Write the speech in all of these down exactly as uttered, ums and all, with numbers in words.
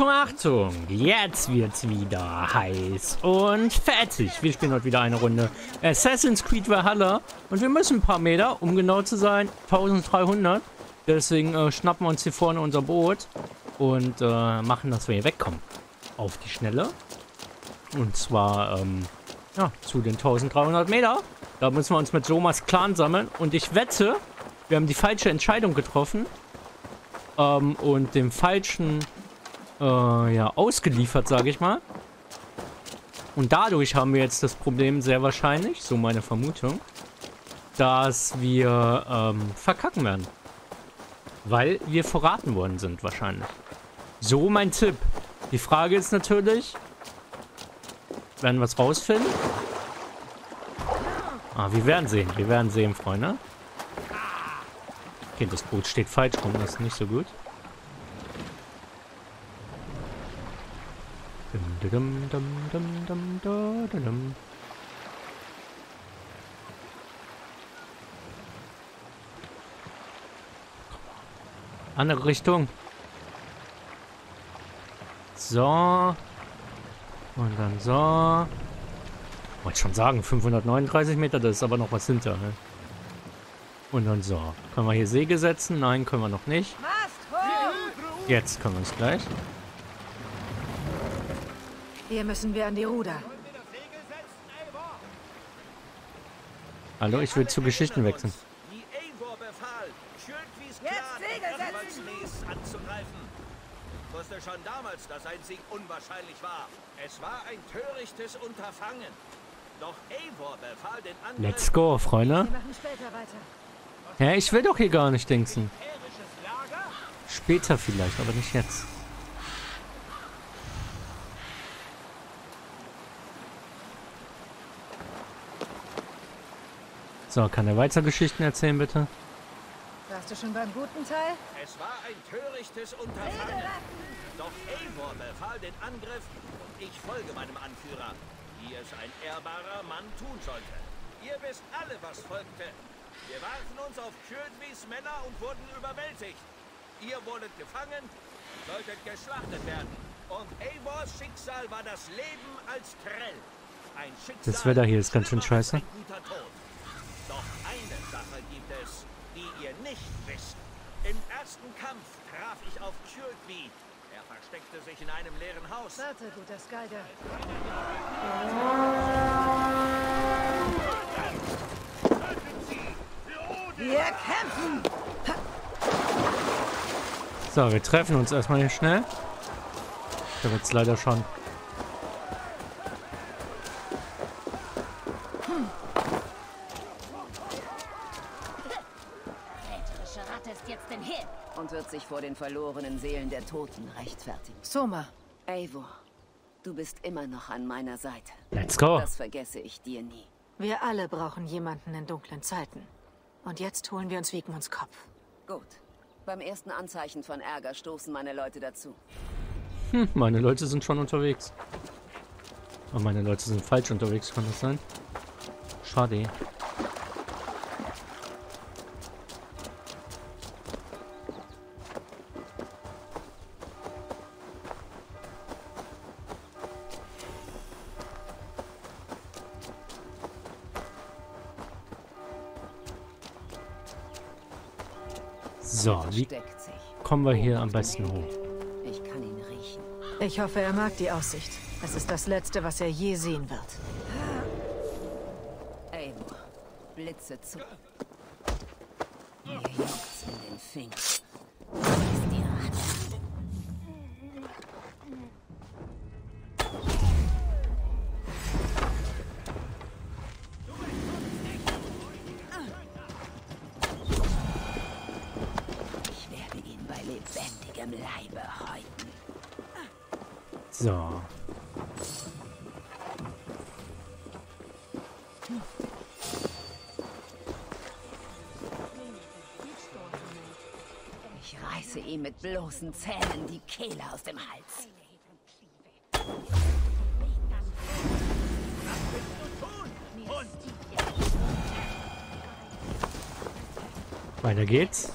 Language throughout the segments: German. Achtung, Achtung! Jetzt wird's wieder heiß und fettig. Wir spielen heute wieder eine Runde Assassin's Creed Valhalla. Und wir müssen ein paar Meter, um genau zu sein, dreizehnhundert. Deswegen äh, schnappen wir uns hier vorne unser Boot und äh, machen, dass wir hier wegkommen. Auf die Schnelle. Und zwar ähm, ja, zu den dreizehnhundert Meter. Da müssen wir uns mit Somas Clan sammeln. Und ich wette, wir haben die falsche Entscheidung getroffen. Ähm, und dem falschen, äh, ja, ausgeliefert, sage ich mal. Und dadurch haben wir jetzt das Problem, sehr wahrscheinlich, so meine Vermutung, dass wir ähm, verkacken werden. Weil wir verraten worden sind, wahrscheinlich. So mein Tipp. Die Frage ist natürlich, werden wir es rausfinden? Ah, wir werden sehen. Wir werden sehen, Freunde. Okay, das Boot steht falsch rum. Das ist nicht so gut. Andere Richtung. So. Und dann so. Wollte schon sagen, fünfhundertneununddreißig Meter, das ist aber noch was hinter. Ne? Und dann so. Können wir hier Segel setzen? Nein, können wir noch nicht. Jetzt können wir es gleich. Hier müssen wir an die Ruder. Hallo, ich will zu Geschichten wechseln. Die Eivor befahl, Kjödwies Clan Rabenclans anzugreifen. Ich wusste schon damals, dass ein Sieg unwahrscheinlich war. Es war ein törichtes Unterfangen. Doch Eivor befahl den anderen... Let's go, Freunde. Hä, ja, ich will doch hier gar nicht dingsen. Später vielleicht, aber nicht jetzt. So, kann er weiter Geschichten erzählen, bitte? Warst du schon beim guten Teil? Es war ein törichtes Unterfangen. Doch Eivor befahl den Angriff und ich folge meinem Anführer, wie es ein ehrbarer Mann tun sollte. Ihr wisst alle, was folgte. Wir warfen uns auf Kjödwies Männer und wurden überwältigt. Ihr wurdet gefangen, solltet geschlachtet werden. Und Eivors Schicksal war das Leben als Trell. Ein Schicksal, das Wetter hier ist ganz schön scheiße. Ein guter Tod. Doch eine Sache gibt es, die ihr nicht wisst. Im ersten Kampf traf ich auf Chöldby. Er versteckte sich in einem leeren Haus. Warte, guter Skalder. Wir kämpfen! So, wir treffen uns erstmal hier schnell. Da wird's leider schon. Sich vor den verlorenen Seelen der Toten rechtfertigen. Soma. Eivor, du bist immer noch an meiner Seite. Let's go. Das vergesse ich dir nie. Wir alle brauchen jemanden in dunklen Zeiten. Und jetzt holen wir uns Wigmunds Kopf. Gut. Beim ersten Anzeichen von Ärger stoßen meine Leute dazu. Hm, meine Leute sind schon unterwegs. Aber meine Leute sind falsch unterwegs, kann das sein? Schade. So, wie kommen wir hier am besten hoch? Ich kann ihn riechen. Ich hoffe, er mag die Aussicht. Es ist das Letzte, was er je sehen wird. Eivor, Blitze zu. Mir juckt's in den So. Ich reiße ihm mit bloßen Zähnen die Kehle aus dem Hals. Weiter geht's.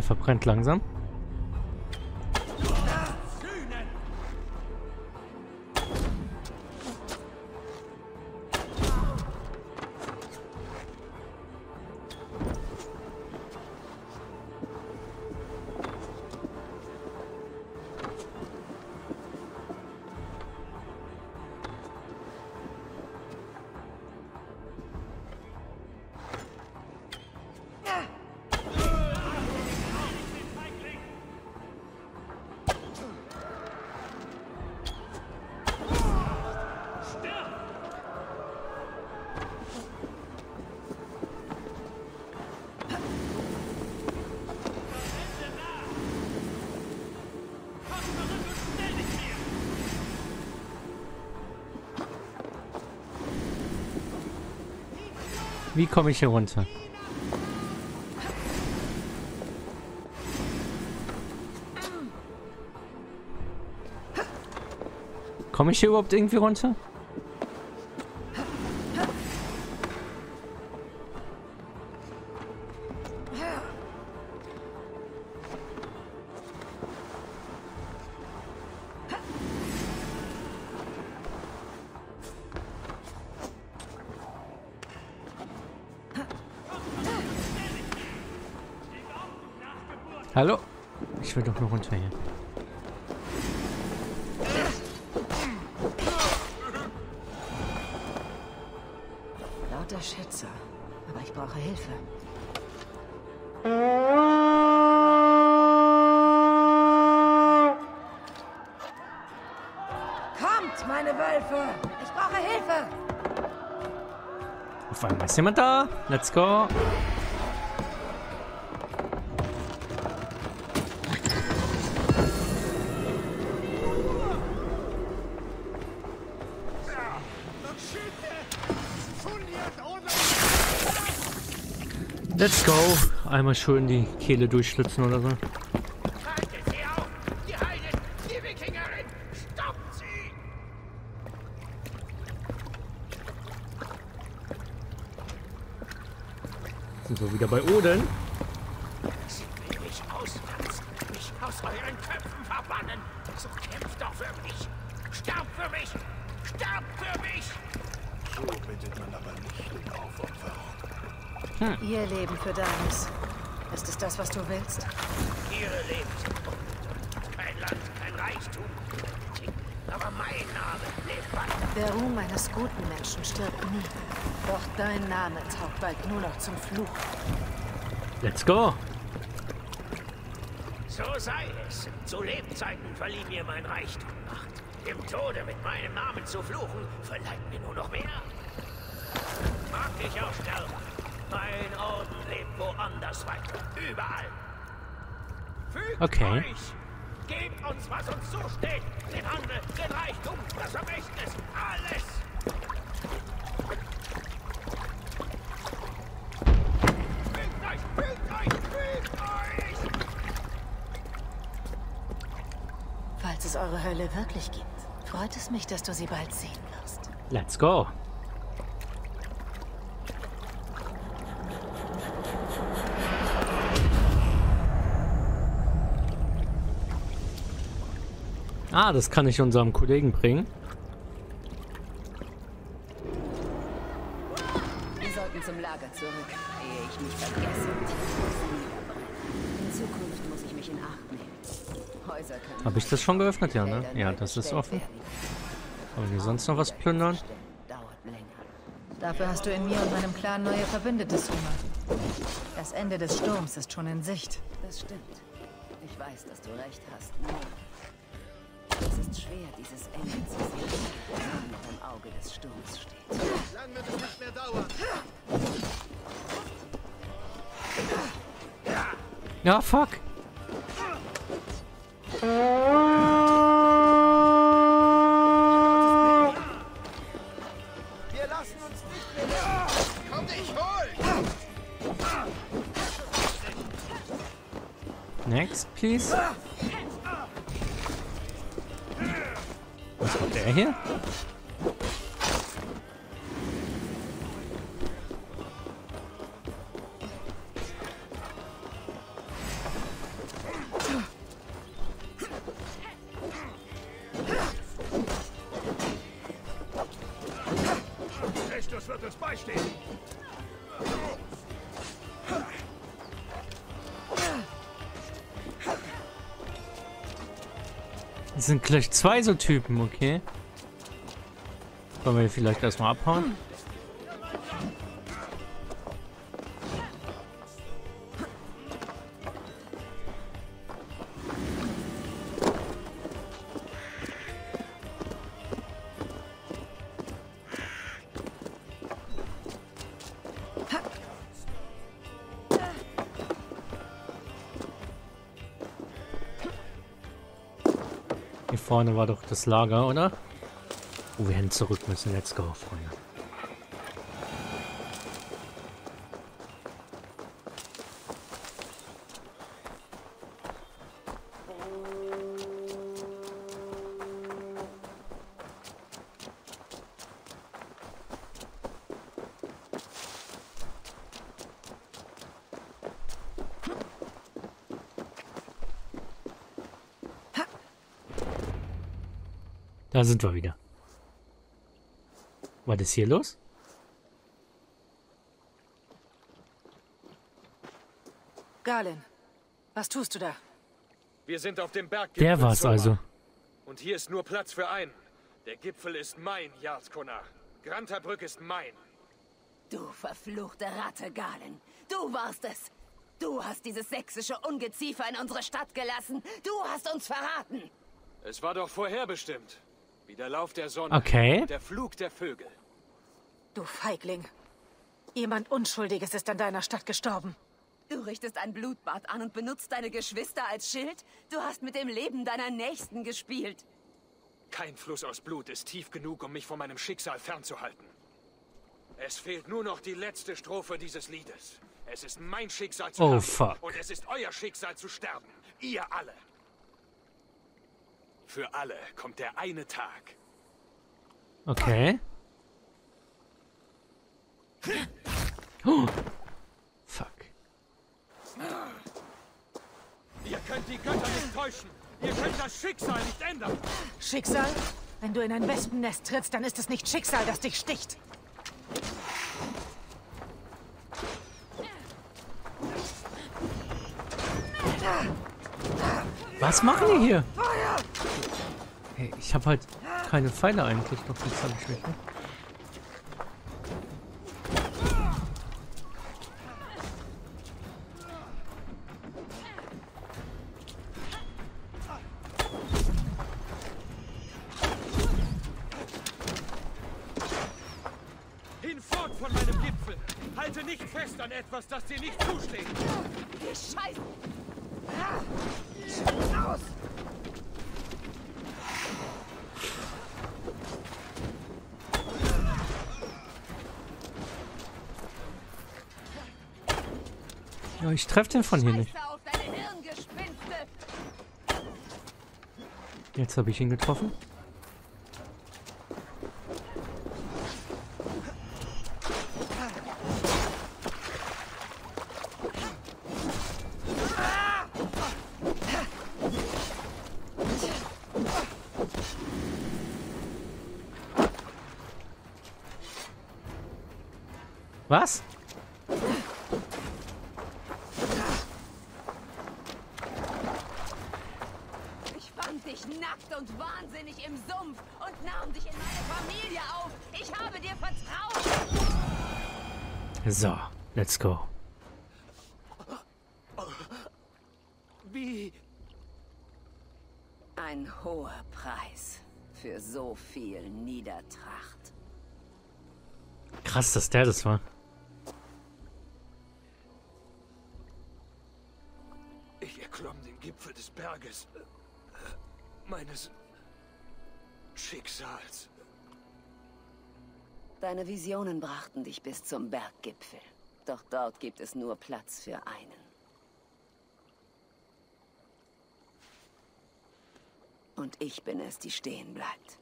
Der verbrennt langsam. Wie komme ich hier runter? Komme ich hier überhaupt irgendwie runter? Hallo? Ich will doch nur runter hier. Lauter Schätzer. Aber ich brauche Hilfe. Kommt, meine Wölfe! Ich brauche Hilfe! Auf einmal ist jemand da. Let's go! Let's go. Einmal schön die Kehle durchschlitzen oder so. Haltet sie auf! Die Heide! Die Wikingerin! Stoppt sie! Sind wir wieder bei Odin? Sie will mich ausreißen, mich aus euren Köpfen verbannen. So kämpft doch für mich! Sterb für mich! Sterb für mich! So bittet man aber nicht den Aufopferung. Hm. Ihr Leben für deines. Ist es das, was du willst? Ihre Lebensform. Kein Land, kein Reichtum. Aber mein Name lebt weiter. Der Ruhm eines guten Menschen stirbt nie. Doch dein Name taugt bald nur noch zum Fluch. Let's go! So sei es. Zu Lebzeiten verlieh mir mein Reichtum Macht. Im Tode mit meinem Namen zu fluchen, verleiht mir nur noch mehr. Mag ich auch sterben. Mein Orden lebt woanders weiter. Überall. Fügt okay. Euch. Gebt uns, was uns zusteht. Den Handel, den Reichtum, das Vermächtnis. Alles. Fügt euch, fügt euch, fügt euch. Falls es eure Hölle wirklich gibt, freut es mich, dass du sie bald sehen wirst. Let's go. Ah, das kann ich unserem Kollegen bringen. Wir sollten zum Lager zurück, ehe ich mich vergesse. In Zukunft muss ich mich in Acht nehmen. Häuser können. Habe ich das schon geöffnet, ja, ne? Ja, das ist offen. Wollen wir sonst noch was plündern? Dafür hast du in mir und meinem Clan neue Verbündete, Soma. Das Ende des Sturms ist schon in Sicht. Das stimmt. Ich weiß, dass du recht hast. Es ist schwer, dieses Ende zu sehen, das mit dem Auge des Sturms steht. Lang wird es nicht mehr dauern. Ja, fuck. Wir lassen uns nicht mehr da. Komm dich holen. Next, please. Der hier? Magnus wird uns beistehen. Es sind gleich zwei so Typen, okay. Wollen wir vielleicht erstmal abhauen? Hier vorne war doch das Lager, oder? Oh, wir hätten zurück müssen. Let's go, Freunde. Da sind wir wieder. Was ist hier los? Galinn, was tust du da? Wir sind auf dem Berg. Der war's also. Und hier ist nur Platz für einen. Der Gipfel ist mein, Jarskunar. Granterbrück ist mein. Du verfluchte Ratte, Galinn. Du warst es. Du hast dieses sächsische Ungeziefer in unsere Stadt gelassen. Du hast uns verraten. Es war doch vorherbestimmt. Wie der Lauf der Sonne. Okay. Der Flug der Vögel. Du Feigling. Jemand Unschuldiges ist an deiner Stadt gestorben. Du richtest ein Blutbad an und benutzt deine Geschwister als Schild? Du hast mit dem Leben deiner Nächsten gespielt. Kein Fluss aus Blut ist tief genug, um mich von meinem Schicksal fernzuhalten. Es fehlt nur noch die letzte Strophe dieses Liedes. Es ist mein Schicksal zu oh, fuck. Und es ist euer Schicksal zu sterben. Ihr alle. Für alle kommt der eine Tag. Okay. Oh. Fuck. Ihr könnt die Götter nicht täuschen. Ihr könnt das Schicksal nicht ändern. Schicksal? Wenn du in ein Wespennest trittst, dann ist es nicht Schicksal, das dich sticht. Was machen die hier? Hey, ich habe halt keine Pfeile eigentlich noch. Das habe ich nicht, ne? Hinfort von meinem Gipfel! Halte nicht fest an etwas, das dir nicht zusteht! Die Scheiße! Aus! Ja, ich treffe den von hier nicht. Jetzt habe ich ihn getroffen. Was? Ich fand dich nackt und wahnsinnig im Sumpf und nahm dich in meine Familie auf. Ich habe dir vertraut. So, let's go. Wie? Ein hoher Preis für so viel Niedertracht. Krass, dass der das war. Gipfel des Berges, meines Schicksals. Deine Visionen brachten dich bis zum Berggipfel. Doch dort gibt es nur Platz für einen. Und ich bin es, die stehen bleibt.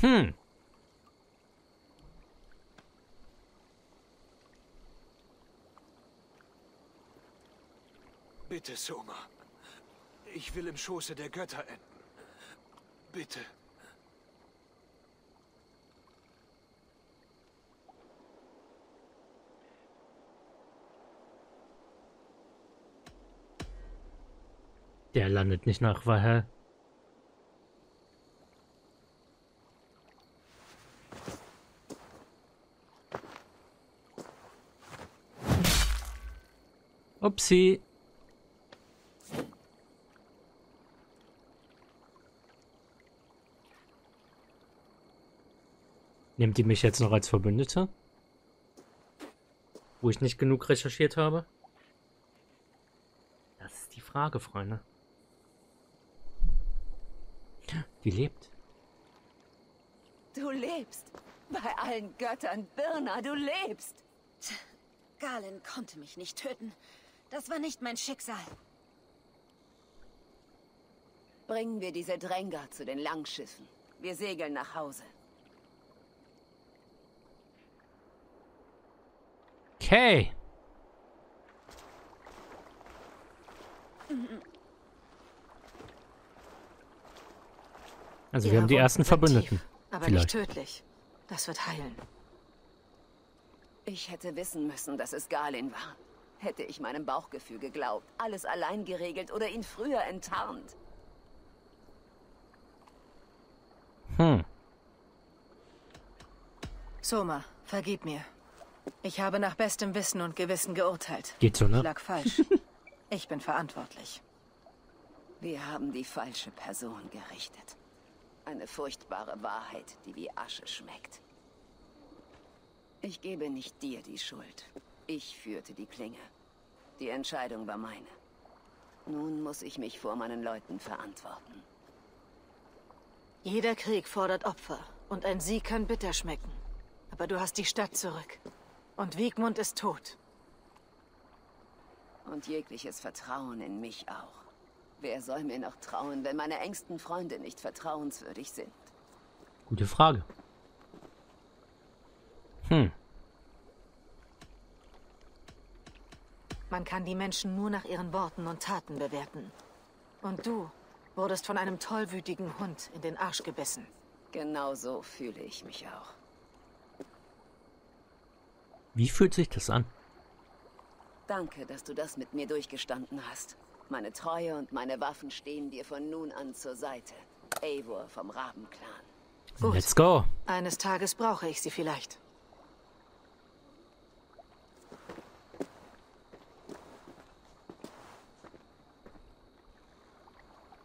Hm. Bitte, Soma. Ich will im Schoße der Götter enden. Bitte. Der landet nicht nach Valhalla. Upsi. Nehmt ihr mich jetzt noch als Verbündete? Wo ich nicht genug recherchiert habe? Das ist die Frage, Freunde. Die lebt. Du lebst. Bei allen Göttern, Birna, du lebst. Tch, Galinn konnte mich nicht töten. Das war nicht mein Schicksal. Bringen wir diese Dränger zu den Langschiffen. Wir segeln nach Hause. Okay. Also ja, wir haben die ersten Verbündeten. Tief, aber vielleicht nicht tödlich. Das wird heilen. Ich hätte wissen müssen, dass es Galinn war. Hätte ich meinem Bauchgefühl geglaubt, alles allein geregelt oder ihn früher enttarnt. Hm. Soma, vergib mir. Ich habe nach bestem Wissen und Gewissen geurteilt. Geht so, ne? Ich lag falsch. Ich bin verantwortlich. Wir haben die falsche Person gerichtet. Eine furchtbare Wahrheit, die wie Asche schmeckt. Ich gebe nicht dir die Schuld. Ich führte die Klinge. Die Entscheidung war meine. Nun muss ich mich vor meinen Leuten verantworten. Jeder Krieg fordert Opfer und ein Sieg kann bitter schmecken. Aber du hast die Stadt zurück und Wigmund ist tot. Und jegliches Vertrauen in mich auch. Wer soll mir noch trauen, wenn meine engsten Freunde nicht vertrauenswürdig sind? Gute Frage. Hm. Man kann die Menschen nur nach ihren Worten und Taten bewerten. Und du wurdest von einem tollwütigen Hund in den Arsch gebissen. Genau so fühle ich mich auch. Wie fühlt sich das an? Danke, dass du das mit mir durchgestanden hast. Meine Treue und meine Waffen stehen dir von nun an zur Seite. Eivor vom Rabenclan. Gut. Let's go. Eines Tages brauche ich sie vielleicht.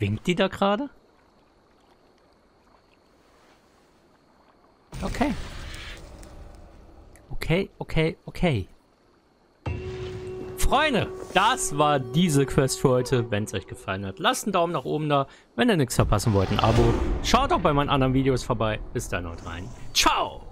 Winkt die da gerade? Okay. Okay, okay, okay. Freunde, das war diese Quest für heute. Wenn es euch gefallen hat, lasst einen Daumen nach oben da. Wenn ihr nichts verpassen wollt, ein Abo. Schaut auch bei meinen anderen Videos vorbei. Bis dann und rein. Ciao!